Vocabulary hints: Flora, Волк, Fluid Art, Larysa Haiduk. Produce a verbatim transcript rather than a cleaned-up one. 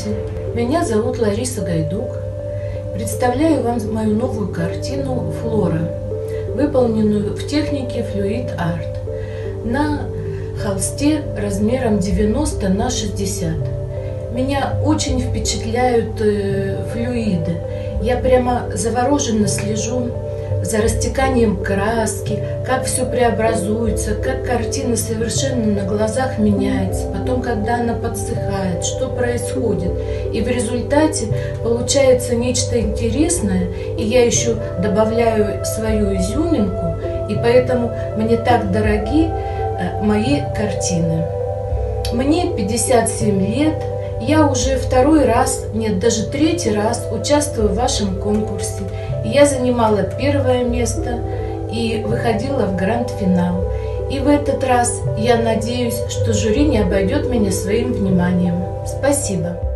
Здравствуйте, меня зовут Лариса Гайдук. Представляю вам мою новую картину «Флора», выполненную в технике Fluid Art на холсте размером девяносто на шестьдесят. Меня очень впечатляют э, флюиды. Я прямо завороженно слежу за растеканием краски, как все преобразуется, как картина совершенно на глазах меняется, потом, когда она подсыхает, что происходит. И в результате получается нечто интересное, и я еще добавляю свою изюминку, и поэтому мне так дороги мои картины. Мне пятьдесят семь лет, я уже второй раз, нет, даже третий раз участвую в вашем конкурсе. Я занимала первое место и выходила в гранд-финал. И в этот раз я надеюсь, что жюри не обойдет меня своим вниманием. Спасибо.